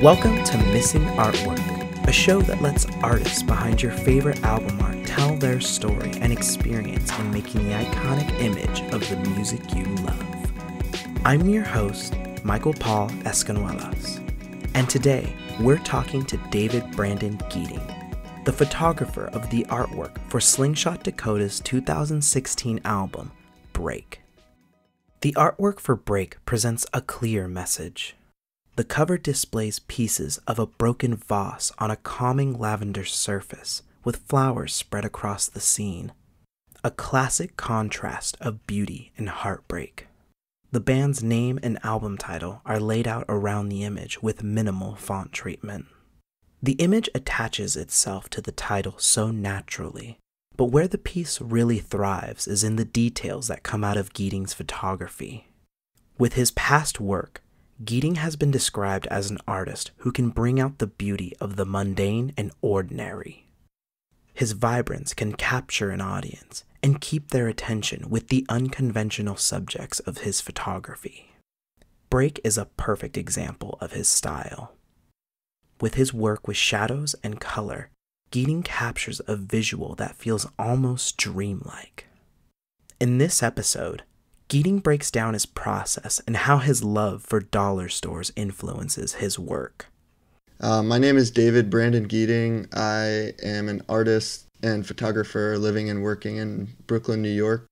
Welcome to Missing Artwork, a show that lets artists behind your favorite album art tell their story and experience in making the iconic image of the music you love. I'm your host, Michael Paul Escanuelas, and today we're talking to David Brandon Geeting, the photographer of the artwork for Slingshot Dakota's 2016 album, Break. The artwork for Break presents a clear message. The cover displays pieces of a broken vase on a calming lavender surface, with flowers spread across the scene. A classic contrast of beauty and heartbreak. The band's name and album title are laid out around the image with minimal font treatment. The image attaches itself to the title so naturally, but where the piece really thrives is in the details that come out of Geeting's photography. With his past work, Geeting has been described as an artist who can bring out the beauty of the mundane and ordinary. His vibrance can capture an audience and keep their attention with the unconventional subjects of his photography. Break is a perfect example of his style. With his work with shadows and color, Geeting captures a visual that feels almost dreamlike. In this episode, Geeting breaks down his process and how his love for dollar stores influences his work. My name is David Brandon Geeting. I am an artist and photographer living and working in Brooklyn, New York.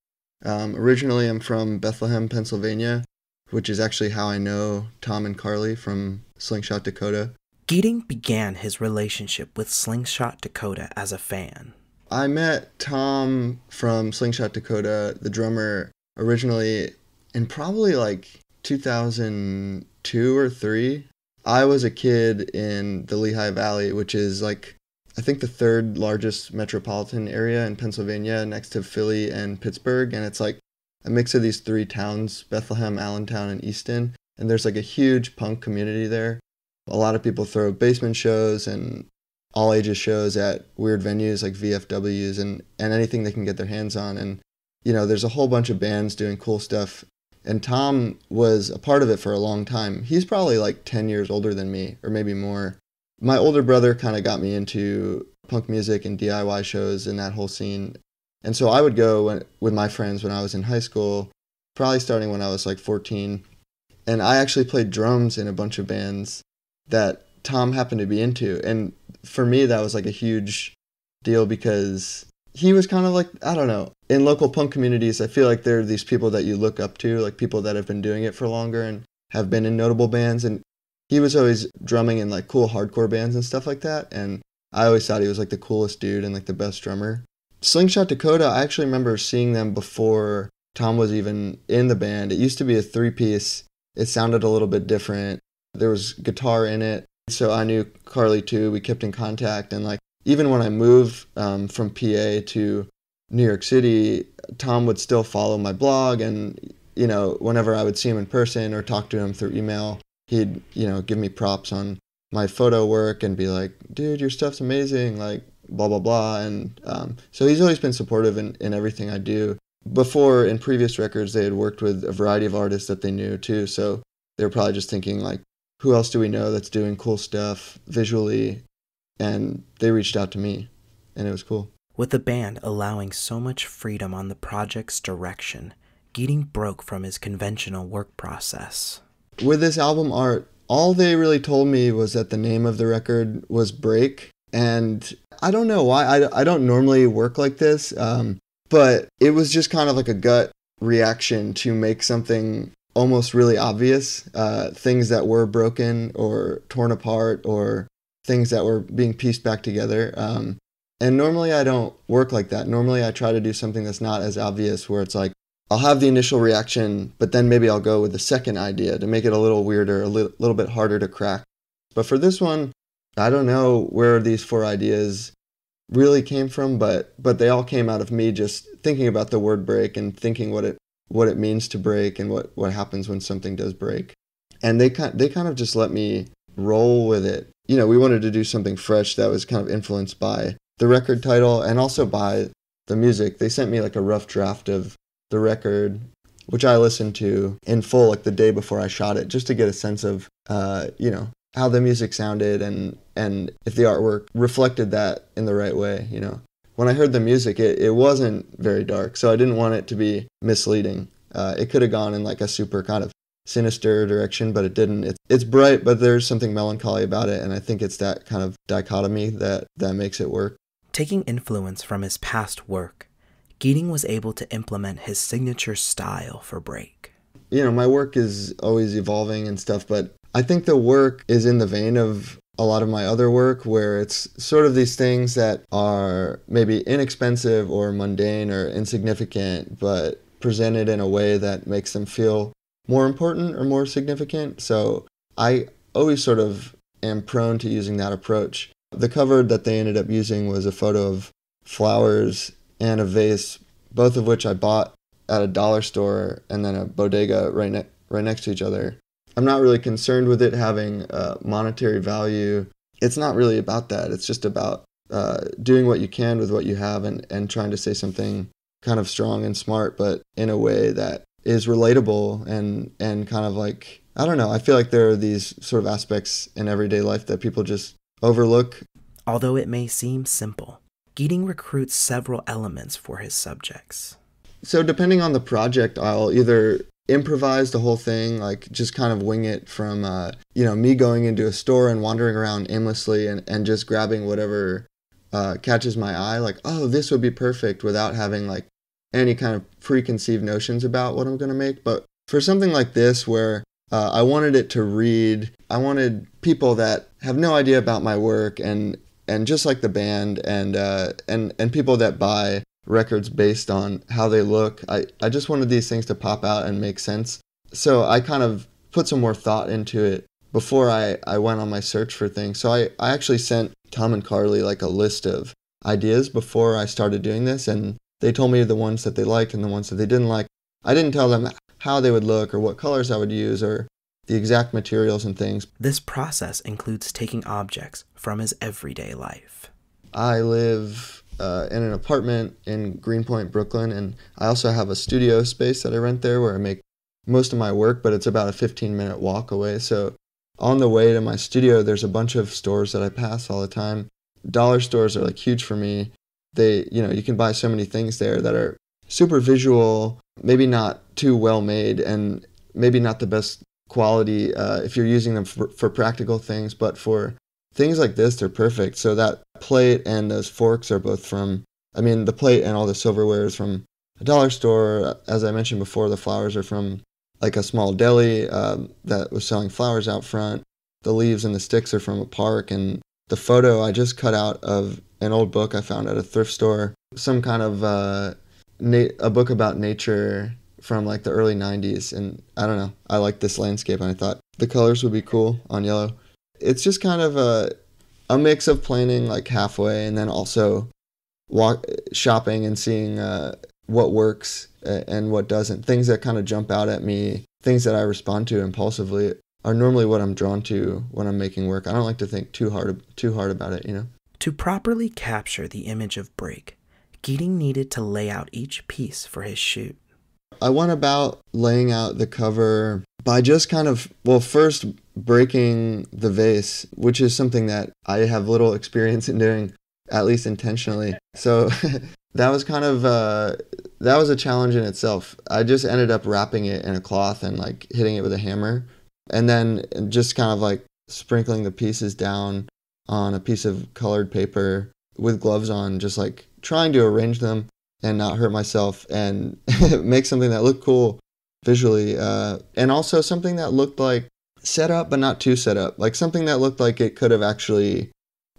Originally, I'm from Bethlehem, Pennsylvania, which is actually how I know Tom and Carly from Slingshot Dakota. Geeting began his relationship with Slingshot Dakota as a fan. I met Tom from Slingshot Dakota, the drummer, originally in probably like 2002 or 3. I was a kid in the Lehigh Valley, which is like, I think, the third largest metropolitan area in Pennsylvania, next to Philly and Pittsburgh. And it's like a mix of these three towns, Bethlehem, Allentown, and Easton. And there's like a huge punk community there. A lot of people throw basement shows and all ages shows at weird venues like VFWs and anything they can get their hands on. And, you know, there's a whole bunch of bands doing cool stuff. And Tom was a part of it for a long time. He's probably like 10 years older than me, or maybe more. My older brother kind of got me into punk music and DIY shows and that whole scene. And so I would go with my friends when I was in high school, probably starting when I was like 14. And I actually played drums in a bunch of bands that Tom happened to be into. And for me, that was like a huge deal because he was kind of like, I don't know, in local punk communities, I feel like there are these people that you look up to, like people that have been doing it for longer and have been in notable bands. And he was always drumming in like cool hardcore bands and stuff like that. And I always thought he was like the coolest dude and like the best drummer. Slingshot Dakota, I actually remember seeing them before Tom was even in the band. It used to be a 3-piece. It sounded a little bit different. There was guitar in it, so I knew Carly too. We kept in contact, and like even when I moved from PA to New York City, Tom would still follow my blog, and you know, whenever I would see him in person or talk to him through email, he'd, you know, give me props on my photo work and be like, "Dude, your stuff's amazing," like blah blah blah. And so he's always been supportive in everything I do. Before, in previous records, they had worked with a variety of artists that they knew too, so they were probably just thinking like, who else do we know that's doing cool stuff visually? And they reached out to me, and it was cool. With the band allowing so much freedom on the project's direction, Geeting broke from his conventional work process. With this album art, all they really told me was that the name of the record was Break, and I don't know why. I don't normally work like this, but it was just kind of like a gut reaction to make something almost really obvious, things that were broken or torn apart or things that were being pieced back together. And normally I don't work like that. Normally I try to do something that's not as obvious, where it's like, I'll have the initial reaction, but then maybe I'll go with the second idea to make it a little weirder, a little bit harder to crack. But for this one, I don't know where these 4 ideas really came from, but they all came out of me just thinking about the word break and thinking what it means to break and what happens when something does break. And they kind of just let me roll with it. You know, we wanted to do something fresh that was kind of influenced by the record title and also by the music. They sent me like a rough draft of the record, which I listened to in full like the day before I shot it, just to get a sense of, you know, how the music sounded and if the artwork reflected that in the right way, you know. When I heard the music, it wasn't very dark, so I didn't want it to be misleading. It could have gone in like a super kind of sinister direction, but it didn't. It's bright, but there's something melancholy about it, and I think it's that kind of dichotomy that makes it work. Taking influence from his past work, Geeting was able to implement his signature style for Break. You know, my work is always evolving and stuff, but I think the work is in the vein of a lot of my other work, where it's sort of these things that are maybe inexpensive or mundane or insignificant, but presented in a way that makes them feel more important or more significant. So I always sort of am prone to using that approach. The cover that they ended up using was a photo of flowers and a vase, both of which I bought at a dollar store and then a bodega right next to each other. I'm not really concerned with it having a monetary value. It's not really about that. It's just about doing what you can with what you have and trying to say something kind of strong and smart, but in a way that is relatable and kind of like, I don't know, I feel like there are these sort of aspects in everyday life that people just overlook. Although it may seem simple, Geeting recruits several elements for his subjects. So depending on the project, I'll either improvise the whole thing, like just kind of wing it from, you know, me going into a store and wandering around aimlessly and just grabbing whatever catches my eye, like, oh, this would be perfect, without having like any kind of preconceived notions about what I'm going to make. But for something like this, where I wanted it to read, I wanted people that have no idea about my work and just like the band and people that buy records based on how they look. I just wanted these things to pop out and make sense. So I kind of put some more thought into it before I went on my search for things. So I actually sent Tom and Carly like a list of ideas before I started doing this, and they told me the ones that they liked and the ones that they didn't like. I didn't tell them how they would look or what colors I would use or the exact materials and things. This process includes taking objects from his everyday life. I live in an apartment in Greenpoint, Brooklyn, and I also have a studio space that I rent there where I make most of my work, but it's about a 15-minute walk away. So on the way to my studio, there's a bunch of stores that I pass all the time. Dollar stores are like huge for me. They, you know, you can buy so many things there that are super visual, maybe not too well made, and maybe not the best quality if you're using them for practical things, but for things like this, they're perfect. So that plate and those forks are both from, I mean, the plate and all the silverware is from a dollar store. As I mentioned before, the flowers are from like a small deli that was selling flowers out front. The leaves and the sticks are from a park, and the photo I just cut out of an old book I found at a thrift store, some kind of a book about nature from like the early 90s. And I don't know, I like this landscape and I thought the colors would be cool on yellow. It's just kind of a mix of planning like halfway and then also shopping and seeing what works and what doesn't. Things that kind of jump out at me, things that I respond to impulsively are normally what I'm drawn to when I'm making work. I don't like to think too hard about it, you know? To properly capture the image of Break, Geeting needed to lay out each piece for his shoot. I went about laying out the cover by just kind of, well, first breaking the vase, which is something that I have little experience in doing, at least intentionally. So that was kind of, that was a challenge in itself. I just ended up wrapping it in a cloth and like hitting it with a hammer, and then just kind of like sprinkling the pieces down on a piece of colored paper with gloves on, just like trying to arrange them and not hurt myself and make something that looked cool visually, and also something that looked like set up but not too set up, like something that looked like it could have actually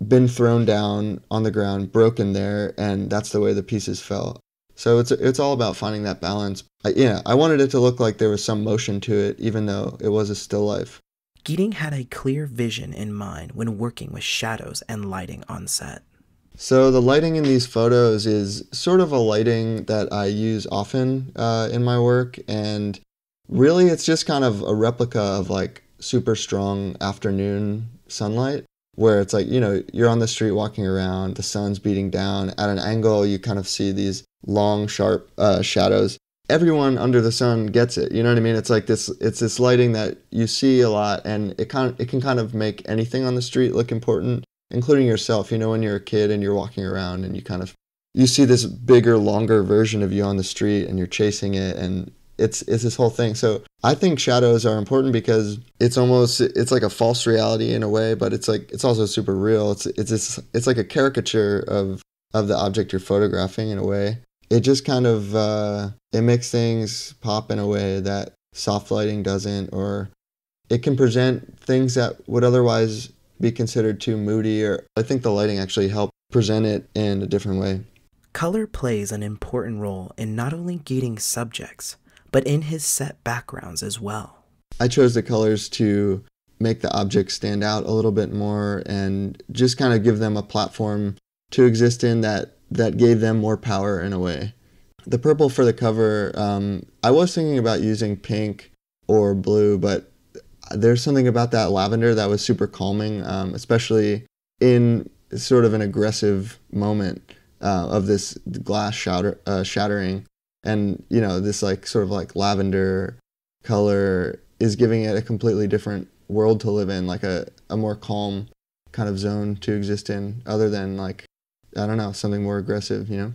been thrown down on the ground, broken there, and that's the way the pieces fell. So it's all about finding that balance. I wanted it to look like there was some motion to it, even though it was a still life. Geeting had a clear vision in mind when working with shadows and lighting on set. So the lighting in these photos is sort of a lighting that I use often in my work, and really it's just kind of a replica of like super strong afternoon sunlight, where it's like, you know, you're on the street walking around, the sun's beating down, at an angle you kind of see these long sharp shadows, everyone under the sun gets it. You know what I mean? It's like this, it's this lighting that you see a lot, and it can kind of make anything on the street look important, including yourself. You know, when you're a kid and you're walking around and you kind of, you see this bigger, longer version of you on the street and you're chasing it, and it's this whole thing. So I think shadows are important because it's almost, it's like a false reality in a way, but it's like, it's also super real. It's like a caricature of the object you're photographing in a way. It just kind of, it makes things pop in a way that soft lighting doesn't, or it can present things that would otherwise be considered too moody, or I think the lighting actually helped present it in a different way. Color plays an important role in not only Geeting's subjects, but in his set backgrounds as well. I chose the colors to make the objects stand out a little bit more and just kind of give them a platform to exist in that gave them more power in a way. The purple for the cover, I was thinking about using pink or blue, but there's something about that lavender that was super calming, especially in sort of an aggressive moment of this glass shattering. And, you know, this like sort of like lavender color is giving it a completely different world to live in, like a more calm kind of zone to exist in, other than like, I don't know, something more aggressive, you know?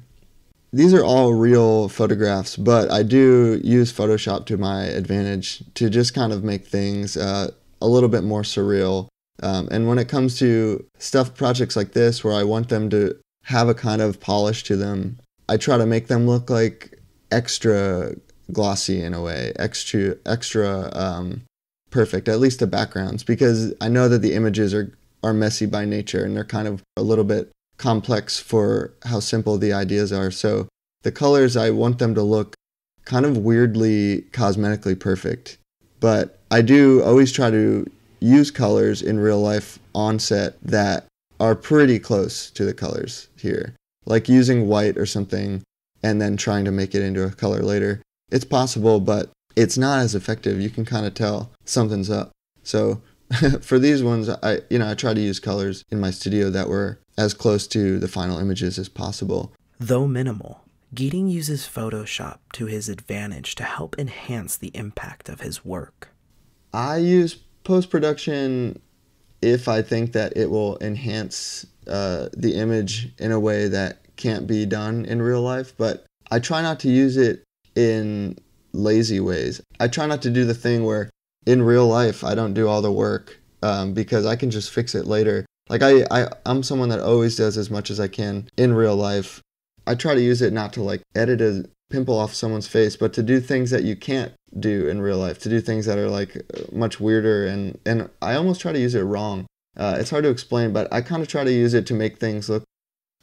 These are all real photographs, but I do use Photoshop to my advantage to just kind of make things a little bit more surreal. And when it comes to projects like this, where I want them to have a kind of polish to them, I try to make them look like extra glossy in a way, extra perfect, at least the backgrounds, because I know that the images are messy by nature, and they're kind of a little bit complex for how simple the ideas are. So the colors, I want them to look kind of weirdly cosmetically perfect, but I do always try to use colors in real life on set that are pretty close to the colors here, like using white or something and then trying to make it into a color later. It's possible, but it's not as effective. You can kind of tell something's up. So for these ones, I try to use colors in my studio that were as close to the final images as possible. Though minimal, Geeting uses Photoshop to his advantage to help enhance the impact of his work. I use post-production if I think that it will enhance the image in a way that can't be done in real life, but I try not to use it in lazy ways. I try not to do the thing where in real life I don't do all the work because I can just fix it later. Like I'm someone that always does as much as I can in real life. I try to use it not to like edit a pimple off someone's face, but to do things that you can't do in real life, to do things that are like much weirder, and I almost try to use it wrong. It's hard to explain, but I kind of try to use it to make things look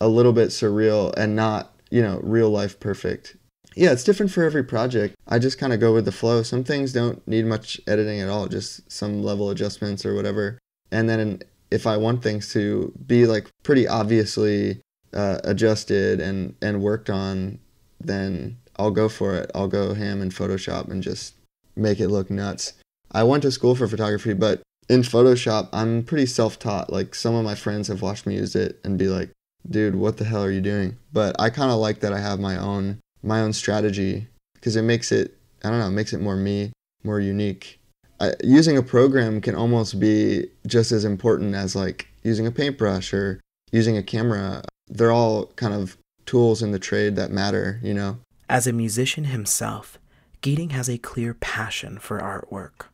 a little bit surreal and not, you know, real life perfect. Yeah, it's different for every project. I just kind of go with the flow. Some things don't need much editing at all, just some level adjustments or whatever. And then if I want things to be like pretty obviously adjusted and worked on, then I'll go for it. I'll go ham in Photoshop and just make it look nuts. I went to school for photography, but in Photoshop, I'm pretty self-taught. Like some of my friends have watched me use it and be like, dude, what the hell are you doing? But I kind of like that I have my own strategy, because it makes it, I don't know, it makes it more me, more unique. Using a program can almost be just as important as like using a paintbrush or using a camera. They're all kind of tools in the trade that matter, you know. As a musician himself, Geeting has a clear passion for artwork.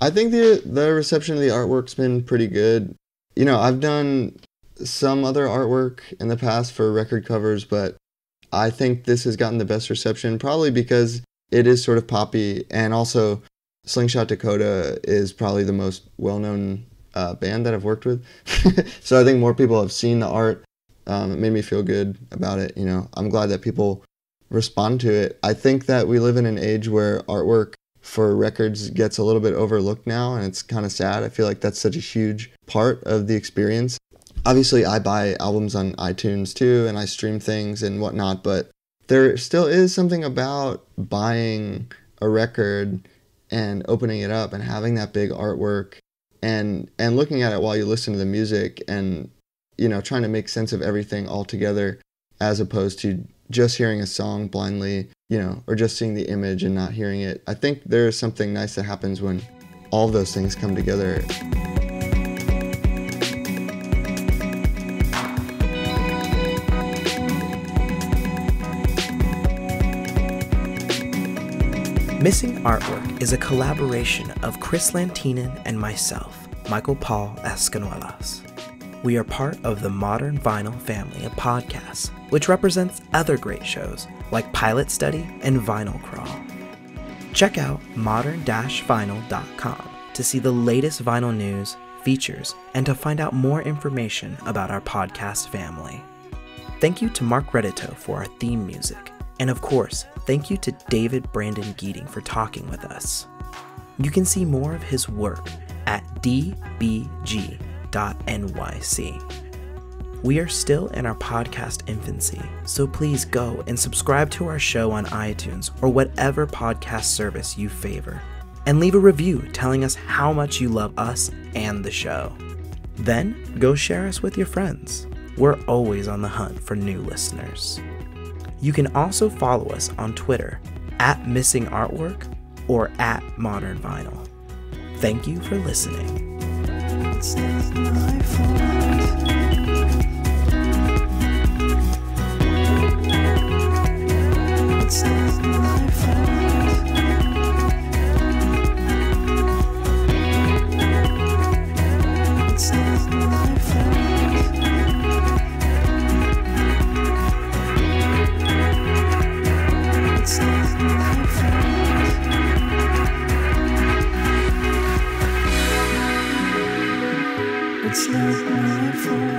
I think the reception of the artwork's been pretty good. You know, I've done some other artwork in the past for record covers, but I think this has gotten the best reception, probably because it is sort of poppy, and also Slingshot Dakota is probably the most well-known band that I've worked with. So I think more people have seen the art. It made me feel good about it. You know, I'm glad that people respond to it. I think that we live in an age where artwork for records gets a little bit overlooked now, and it's kind of sad. I feel like that's such a huge part of the experience. Obviously, I buy albums on iTunes too, and I stream things and whatnot, but there still is something about buying a record and opening it up and having that big artwork and looking at it while you listen to the music, and, you know, trying to make sense of everything all together, as opposed to just hearing a song blindly, you know, or just seeing the image and not hearing it. I think there's something nice that happens when all those things come together. Missing Artwork is a collaboration of Chris Lantinen and myself, Michael Paul Escanuelas. We are part of the Modern Vinyl family of podcasts, which represents other great shows like Pilot Study and Vinyl Crawl. Check out modern-vinyl.com to see the latest vinyl news, features, and to find out more information about our podcast family. Thank you to Mark Reddito for our theme music. And of course, thank you to David Brandon Geeting for talking with us. You can see more of his work at dbg.nyc. We are still in our podcast infancy, so please go and subscribe to our show on iTunes or whatever podcast service you favor, and leave a review telling us how much you love us and the show. Then go share us with your friends. We're always on the hunt for new listeners. You can also follow us on Twitter at Missing Artwork or at Modern Vinyl. Thank you for listening. It's not my fault. It's not my fault. It's not my fault. It's not my fault. It's not my fault.